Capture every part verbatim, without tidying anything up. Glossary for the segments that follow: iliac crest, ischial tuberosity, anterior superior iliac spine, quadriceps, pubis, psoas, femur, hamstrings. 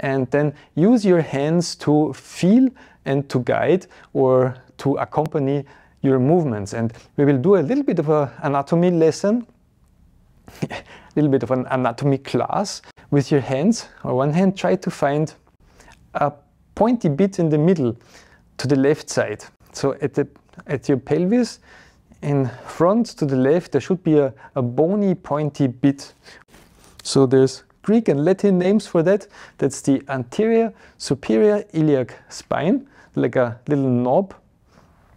and then use your hands to feel and to guide or to accompany your movements. And we will do a little bit of an anatomy lesson, a little bit of an anatomy class with your hands. On one hand, try to find a pointy bit in the middle to the left side. So at, the, at your pelvis, in front to the left, there should be a, a bony pointy bit. So there's Greek and Latin names for that. That's the anterior superior iliac spine, like a little knob,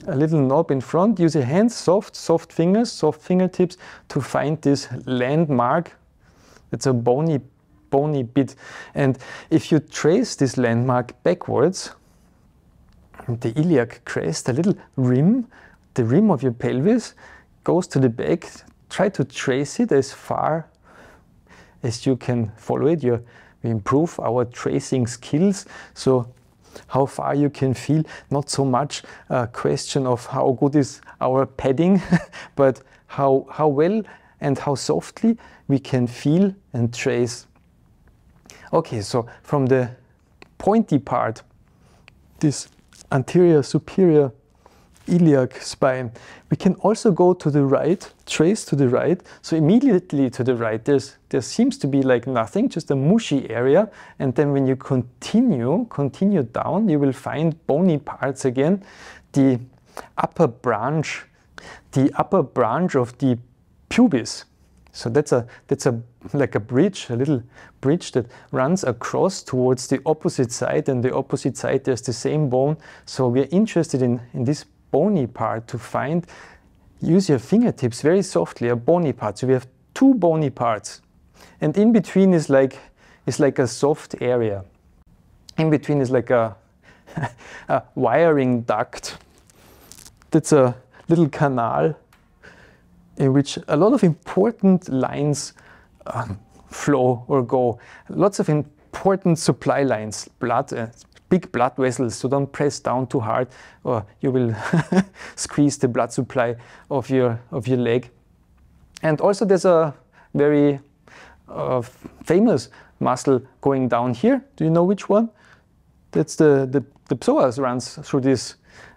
a little knob in front. Use your hands, soft, soft fingers, soft fingertips to find this landmark. It's a bony, bony bit. And if you trace this landmark backwards, the iliac crest, a little rim, the rim of your pelvis goes to the back. Try to trace it as far as you can follow it. You, we improve our tracing skills, so how far you can feel, not so much a question of how good is our padding, but how, how well and how softly we can feel and trace. Okay, so from the pointy part, this anterior superior iliac spine, we can also go to the right, trace to the right. So immediately to the right, there's, there seems to be like nothing, just a mushy area. And then when you continue, continue down, you will find bony parts again. The upper branch, the upper branch of the pubis. So that's a, that's a, like a bridge, a little bridge that runs across towards the opposite side, and the opposite side there's the same bone. So we're interested in, in this bony part to find, use your fingertips very softly, a bony part. So we have two bony parts, and in between is like, is like a soft area. In between is like a, a wiring duct. That's a little canal in which a lot of important lines uh, flow or go. Lots of important supply lines, blood, uh, big blood vessels, so don't press down too hard or you will squeeze the blood supply of your, of your leg. And also there's a very uh, famous muscle going down here. Do you know which one? That's the, the, the psoas runs through this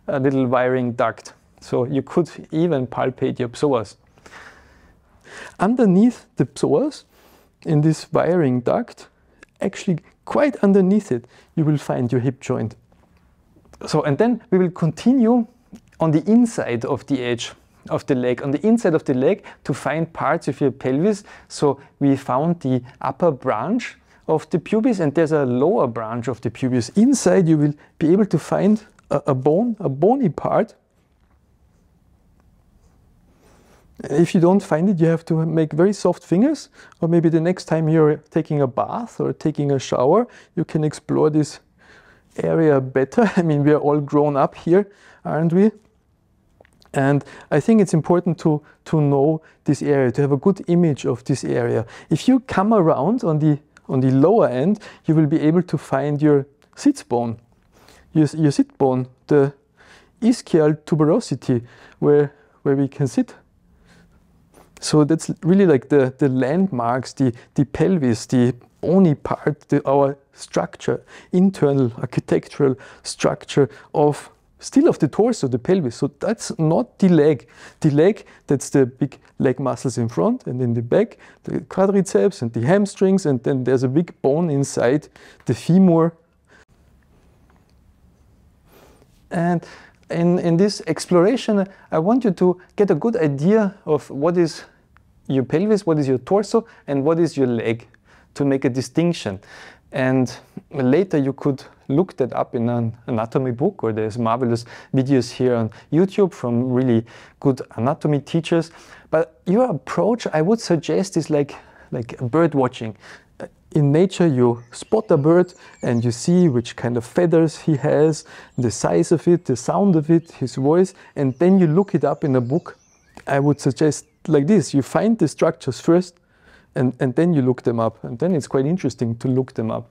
uh, little wiring duct. So you could even palpate your psoas. Underneath the psoas, in this wiring duct, actually quite underneath it, you will find your hip joint. So, and then we will continue on the inside of the edge of the leg, on the inside of the leg to find parts of your pelvis. So we found the upper branch of the pubis, and there's a lower branch of the pubis. Inside you will be able to find a, a bone, a bony part. If you don't find it, you have to make very soft fingers, or maybe the next time you're taking a bath or taking a shower, you can explore this area better. I mean, we are all grown up here, aren't we? And I think it's important to, to know this area, to have a good image of this area. If you come around on the, on the lower end, you will be able to find your sits bone, your, your sit bone, the ischial tuberosity, where, where we can sit. So that's really like the, the landmarks, the, the pelvis, the bony part, the, our structure, internal architectural structure of, still of the torso, the pelvis. So that's not the leg. The leg, that's the big leg muscles in front and in the back, the quadriceps and the hamstrings, and then there's a big bone inside, the femur. And in, in this exploration, I want you to get a good idea of what is your pelvis, what is your torso, and what is your leg, to make a distinction. And later you could look that up in an anatomy book, or there's marvelous videos here on YouTube from really good anatomy teachers. But your approach, I would suggest, is like, like bird watching. In nature, you spot a bird and you see which kind of feathers he has, the size of it, the sound of it, his voice, and then you look it up in a book. I would suggest like this, you find the structures first, and, and then you look them up, and then it's quite interesting to look them up.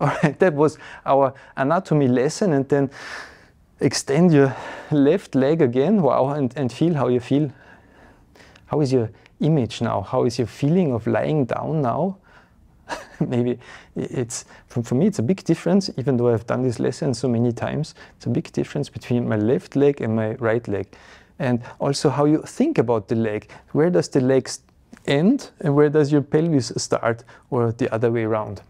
All right, that was our anatomy lesson, and then extend your left leg again, wow, and, and feel how you feel. How is your image now? How is your feeling of lying down now? Maybe it's, for, for me, it's a big difference, even though I've done this lesson so many times, it's a big difference between my left leg and my right leg. And also how you think about the leg. Where does the leg end and where does your pelvis start, or the other way around?